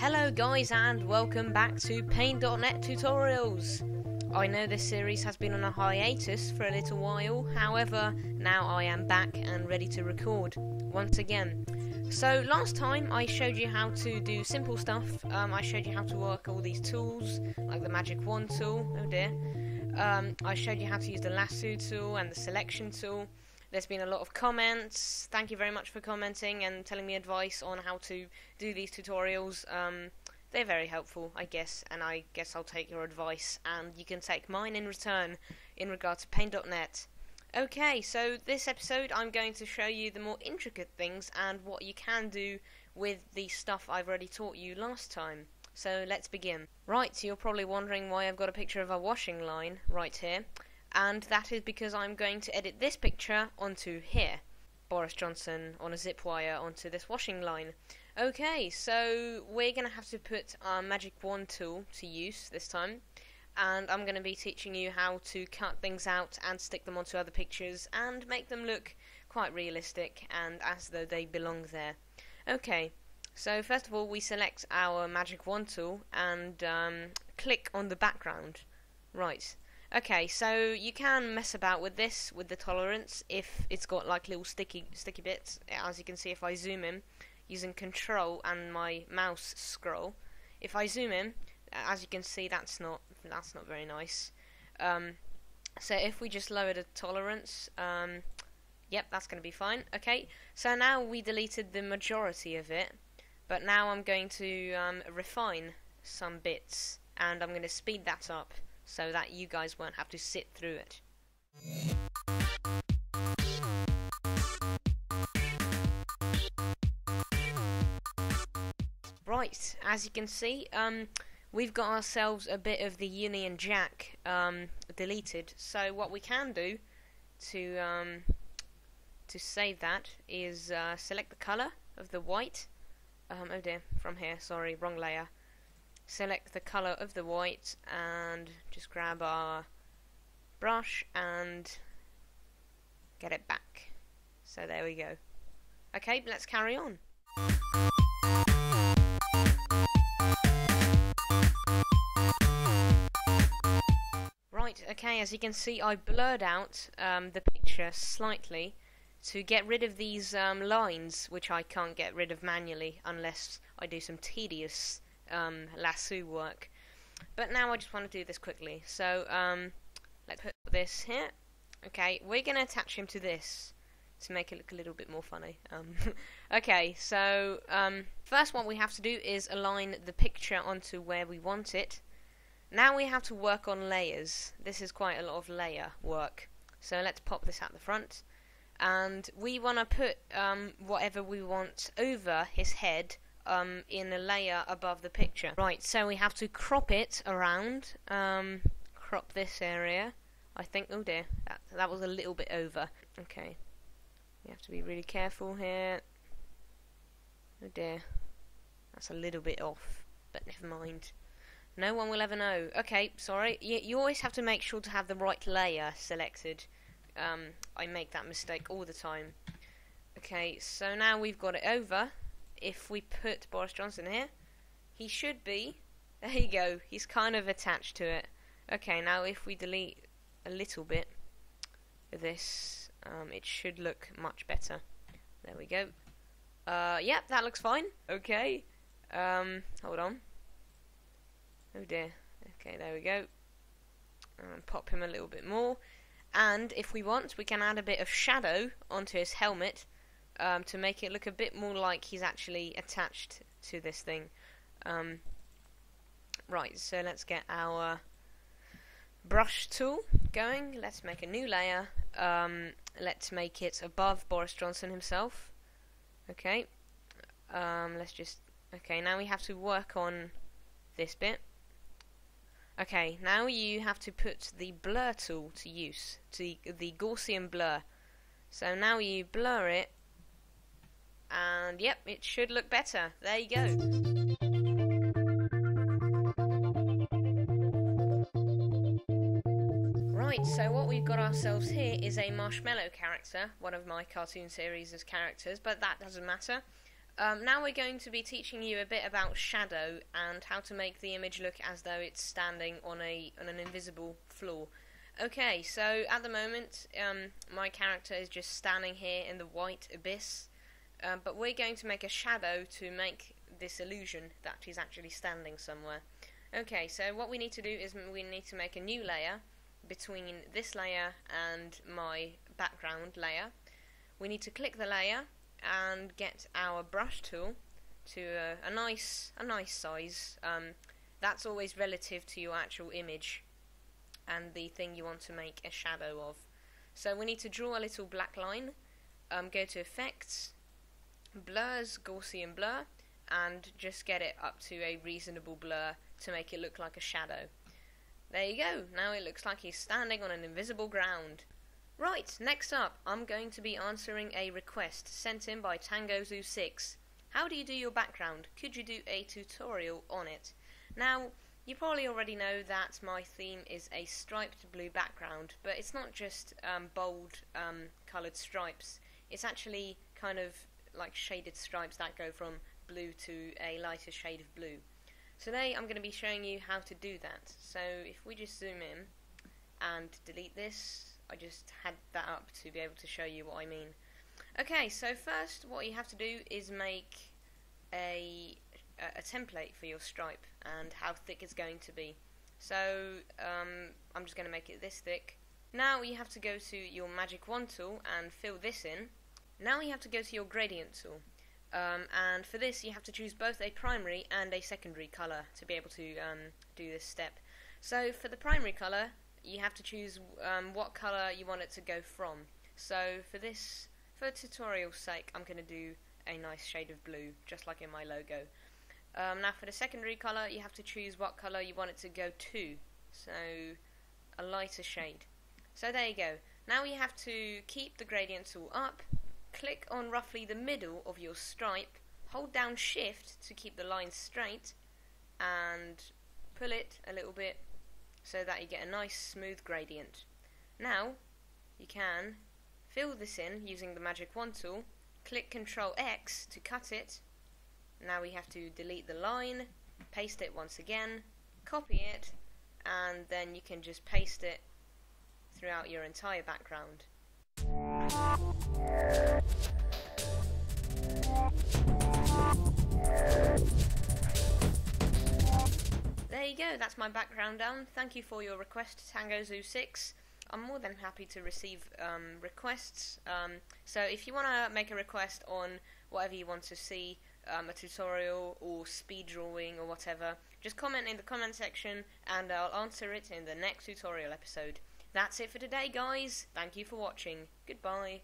Hello guys and welcome back to Paint.net tutorials. I know this series has been on a hiatus for a little while, however now I am back and ready to record once again. So last time I showed you how to do simple stuff. I showed you how to work all these tools like the Magic Wand tool, oh dear. I showed you how to use the Lasso tool and the Selection tool. There's been a lot of comments. Thank you very much for commenting and telling me advice on how to do these tutorials. They're very helpful, I guess, and I guess I'll take your advice and you can take mine in return in regard to Paint.net. Okay, so this episode I'm going to show you the more intricate things and what you can do with the stuff I've already taught you last time. So let's begin. Right, so you're probably wondering why I've got a picture of a washing line right here. And that is because I'm going to edit this picture onto here. Boris Johnson on a zip wire onto this washing line. Okay, so we're going to have to put our Magic Wand tool to use this time. And I'm going to be teaching you how to cut things out and stick them onto other pictures and make them look quite realistic and as though they belong there. Okay, so first of all we select our Magic Wand tool and click on the background. Right. Okay, so you can mess about with this, with the tolerance, if it's got like little sticky bits. As you can see, if I zoom in using Control and my mouse scroll, if I zoom in, as you can see, that's not very nice. So if we just lower the tolerance, yep, that's going to be fine. Okay, so now we deleted the majority of it, but now I'm going to refine some bits, and I'm going to speed that up, so that you guys won't have to sit through it. Right, as you can see, we've got ourselves a bit of the Union Jack deleted. So what we can do to save that is select the colour of the white. Oh dear, from here, sorry, wrong layer. Select the colour of the white and just grab our brush and get it back. So there we go. Okay, let's carry on. Right, okay, as you can see I blurred out the picture slightly to get rid of these lines, which I can't get rid of manually unless I do some tedious lasso work. But now I just want to do this quickly, so let's put this here. Okay, we're going to attach him to this to make it look a little bit more funny. Okay, so first what we have to do is align the picture onto where we want it. Now we have to work on layers. This is quite a lot of layer work, so let's pop this at the front, and we want to put whatever we want over his head in a layer above the picture. Right, so we have to crop it around, crop this area, I think. Oh dear, that was a little bit over. Okay, we have to be really careful here. Oh dear, that's a little bit off, but never mind, no one will ever know. Okay, sorry, you always have to make sure to have the right layer selected. I make that mistake all the time. Okay, so now we've got it over. If we put Boris Johnson here, he should be, there you go, he's kind of attached to it. Okay, now if we delete a little bit of this, it should look much better. There we go. Yep, that looks fine. Okay, hold on. Oh dear. Okay, there we go. Pop him a little bit more. And if we want, we can add a bit of shadow onto his helmet. To make it look a bit more like he's actually attached to this thing. Right, so let's get our brush tool going. Let's make a new layer. Let's make it above Boris Johnson himself. Okay. Let's just... Okay, now we have to work on this bit. Okay, now you have to put the blur tool to use, to the Gaussian blur. So now you blur it, and yep, it should look better. There you go. Right, so what we've got ourselves here is a marshmallow character, one of my cartoon series' characters, but that doesn't matter. Now we're going to be teaching you a bit about shadow and how to make the image look as though it's standing on an invisible floor. Okay, so at the moment my character is just standing here in the white abyss, but we're going to make a shadow to make this illusion that he's actually standing somewhere. Okay, so what we need to do is we need to make a new layer between this layer and my background layer. We need to click the layer and get our brush tool to a nice size. That's always relative to your actual image and the thing you want to make a shadow of. So we need to draw a little black line. Go to Effects, Blurs, Gaussian Blur, and just get it up to a reasonable blur to make it look like a shadow. There you go, now it looks like he's standing on an invisible ground. Right, next up, I'm going to be answering a request sent in by TangoZoo6. How do you do your background? Could you do a tutorial on it? Now, you probably already know that my theme is a striped blue background, but it's not just bold coloured stripes. It's actually kind of like shaded stripes that go from blue to a lighter shade of blue. Today I'm going to be showing you how to do that. So if we just zoom in and delete this, I just had that up to be able to show you what I mean. Okay, so first what you have to do is make a template for your stripe and how thick it's going to be. So I'm just going to make it this thick. Now you have to go to your Magic Wand tool and fill this in. Now you have to go to your Gradient tool, and for this you have to choose both a primary and a secondary colour to be able to do this step. So for the primary colour you have to choose what colour you want it to go from. So for this, for tutorial's sake, I'm going to do a nice shade of blue, just like in my logo. Now for the secondary colour, you have to choose what colour you want it to go to, so a lighter shade. So there you go. Now you have to keep the gradient tool up, click on roughly the middle of your stripe, hold down shift to keep the line straight, and pull it a little bit so that you get a nice smooth gradient. Now you can fill this in using the Magic Wand tool, click Ctrl X to cut it. Now we have to delete the line, paste it once again, copy it, and then you can just paste it throughout your entire background. There you go, that's my background down. Thank you for your request, TangoZoo6. I'm more than happy to receive requests, so if you want to make a request on whatever you want to see, a tutorial or speed drawing or whatever, just comment in the comment section and I'll answer it in the next tutorial episode. That's it for today, guys. Thank you for watching. Goodbye.